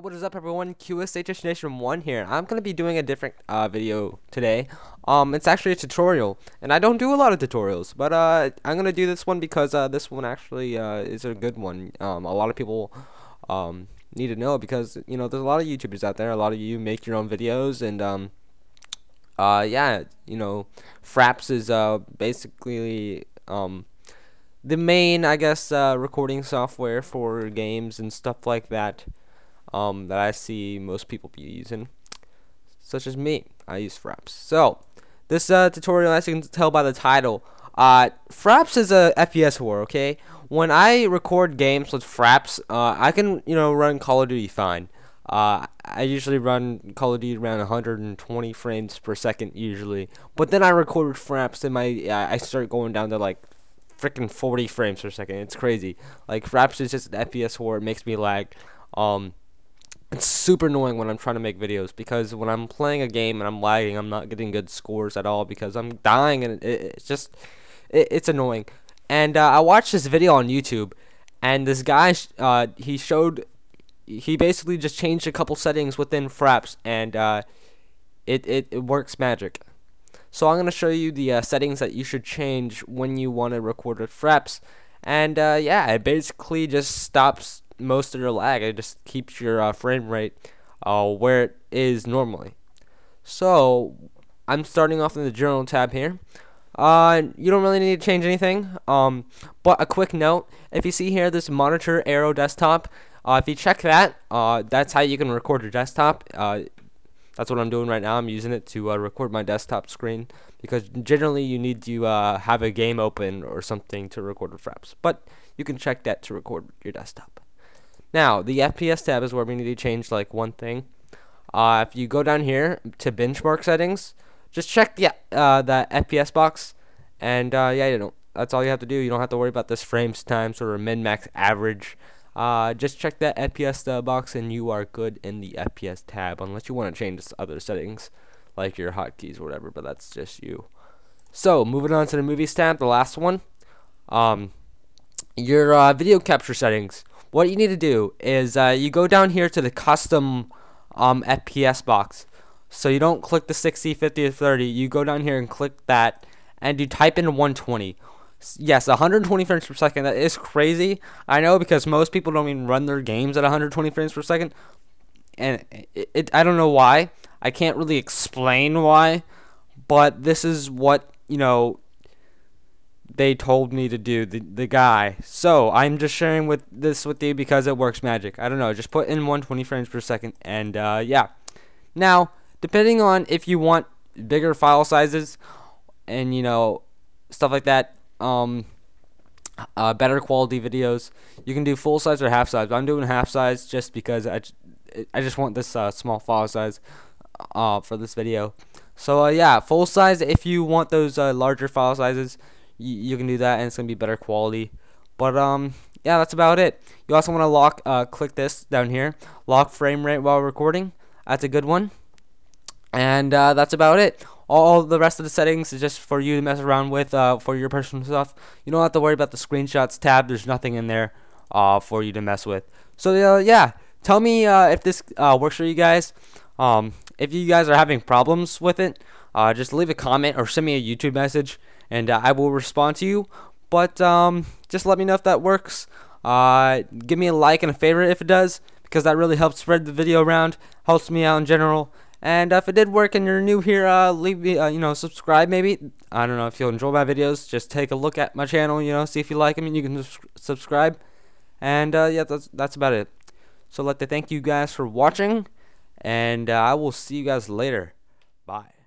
What is up, everyone? QSHSNation1 here. I'm gonna be doing a different video today. It's actually a tutorial, and I don't do a lot of tutorials, but I'm gonna do this one because this one actually is a good one. A lot of people need to know, because you know there's a lot of YouTubers out there. A lot of you make your own videos, and yeah, you know, Fraps is basically the main, I guess, recording software for games and stuff like that. That I see most people be using, such as me. I use Fraps. So this tutorial, as you can tell by the title, Fraps is a FPS horror. Okay, when I record games with Fraps, I can run Call of Duty fine. I usually run Call of Duty around 120 frames per second usually, but then I record with Fraps and I start going down to like freaking 40 frames per second. It's crazy. Like, Fraps is just an FPS horror. It makes me lag. It's super annoying when I'm trying to make videos, because when I'm playing a game and I'm lagging, I'm not getting good scores at all because I'm dying, and it's annoying. And I watched this video on YouTube, and this guy, he basically just changed a couple settings within Fraps, and it works magic. So I'm gonna show you the settings that you should change when you want to record with Fraps, and yeah, it basically just stops most of your lag. It just keeps your frame rate where it is normally. So I'm starting off in the journal tab here. You don't really need to change anything, but a quick note: if you see here this monitor arrow desktop, if you check that, that's how you can record your desktop. That's what I'm doing right now. I'm using it to record my desktop screen, because generally you need to have a game open or something to record with Fraps, but you can check that to record your desktop. Now, the FPS tab is where we need to change like one thing. If you go down here to benchmark settings, just check the FPS box, and yeah, that's all you have to do. You don't have to worry about this frames times or min max average. Just check that FPS box, and you are good in the FPS tab, unless you want to change other settings like your hotkeys or whatever. But that's just you. So moving on to the movies tab, the last one. Your video capture settings. What you need to do is you go down here to the custom FPS box. So you don't click the 60, 50, or 30. You go down here and click that, and you type in 120. Yes, 120 frames per second. That is crazy. I know, because most people don't even run their games at 120 frames per second, and I don't know why. I can't really explain why, but this is what they told me to do, the guy. So I'm just sharing this with you because it works magic. I don't know, just put in 120 frames per second, and yeah. Now, depending on if you want bigger file sizes and stuff like that, better quality videos, you can do full size or half size. But I'm doing half size just because I just want this small file size for this video. So yeah, full size if you want those larger file sizes. You can do that, and it's gonna be better quality. But yeah, that's about it. You also want to click this down here, lock frame rate while recording. That's a good one, and that's about it. All the rest of the settings is just for you to mess around with for your personal stuff. You don't have to worry about the screenshots tab. There's nothing in there for you to mess with. So yeah, tell me if this works for you guys. If you guys are having problems with it, just leave a comment or send me a YouTube message, and I will respond to you. But just let me know if that works. Give me a like and a favorite if it does, because that really helps spread the video around, helps me out in general. And if it did work and you're new here, leave me, subscribe maybe. I don't know if you'll enjoy my videos. Just take a look at my channel, see if you like them, and you can subscribe. And yeah, that's about it. So I'd like to thank you guys for watching, and I will see you guys later. Bye.